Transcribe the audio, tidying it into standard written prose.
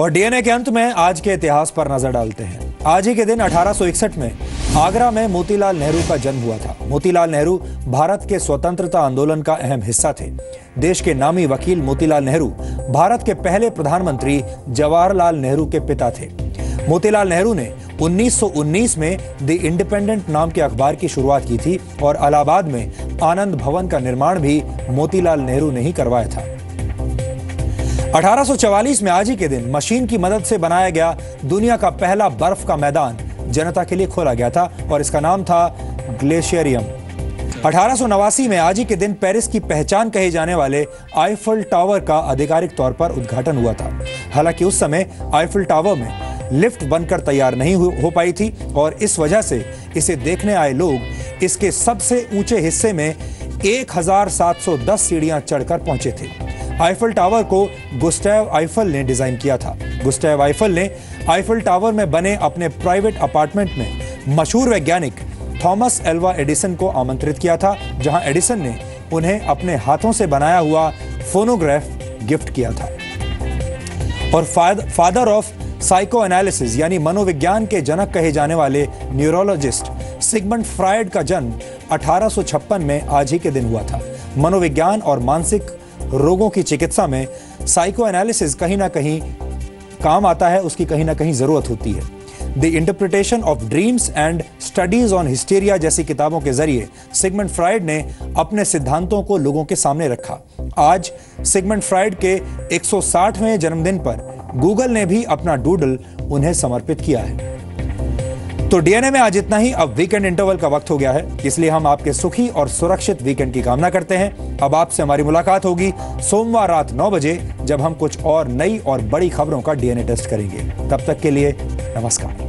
और डीएनए के अंत में आज के इतिहास पर नजर डालते हैं। आज ही के दिन 1861 में आगरा में मोतीलाल नेहरू का जन्म हुआ था। मोतीलाल नेहरू भारत के स्वतंत्रता आंदोलन का अहम हिस्सा थे। देश के नामी वकील मोतीलाल नेहरू भारत के पहले प्रधानमंत्री जवाहरलाल नेहरू के पिता थे। मोतीलाल नेहरू ने 1919 में द इंडिपेंडेंट नाम के अखबार की शुरुआत की थी और इलाहाबाद में आनंद भवन का निर्माण भी मोतीलाल नेहरू ने ही करवाया था। 1844 में आज ही के दिन मशीन की मदद से बनाया गया दुनिया का पहला बर्फ का मैदान जनता के लिए खोला गया था और इसका नाम था ग्लेशियरियम। 1889 में आज ही के दिन पेरिस की पहचान कहे जाने वाले आईफुल टावर का आधिकारिक तौर पर उद्घाटन हुआ था। हालांकि उस समय आईफुल टावर में लिफ्ट बनकर तैयार नहीं हो पाई थी और इस वजह से इसे देखने आए लोग इसके सबसे ऊंचे हिस्से में 1710 सीढ़ियां चढ़कर पहुंचे थे। आईफल टावर को गुस्टेव आईफल ने डिजाइन किया था। गुस्टेव आईफल ने आईफल टावर में बने अपने प्राइवेट अपार्टमेंट में मशहूर वैज्ञानिक थॉमस एल्वा एडिसन को आमंत्रित किया था, जहां एडिसन ने उन्हें अपने हाथों से बनाया हुआ फोनोग्राफ गिफ्ट किया था। और फादर ऑफ साइकोएनालिसिस यानी मनोविज्ञान के जनक कहे जाने वाले न्यूरोलॉजिस्ट सिगमंड फ्रायड का जन्म 1856 में आज ही के दिन हुआ था। मनोविज्ञान और मानसिक रोगों की चिकित्सा में साइकोएनालिसिस कहीं ना कहीं काम आता है, उसकी कहीं ना कहीं जरूरत होती है। The interpretation of dreams and studies on hysteria जैसी किताबों के जरिए सिगमंड फ्रायड ने अपने सिद्धांतों को लोगों के सामने रखा। आज सिगमंड फ्रायड के 160वें जन्मदिन पर गूगल ने भी अपना डूडल उन्हें समर्पित किया है। तो डीएनए में आज इतना ही। अब वीकेंड इंटरवल का वक्त हो गया है, इसलिए हम आपके सुखी और सुरक्षित वीकेंड की कामना करते हैं। अब आपसे हमारी मुलाकात होगी सोमवार रात 9 बजे, जब हम कुछ और नई और बड़ी खबरों का डीएनए टेस्ट करेंगे। तब तक के लिए नमस्कार।